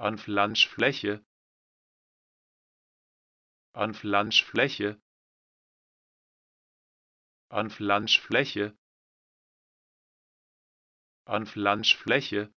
Anflanschfläche, Anflanschfläche, Anflanschfläche, Anflanschfläche,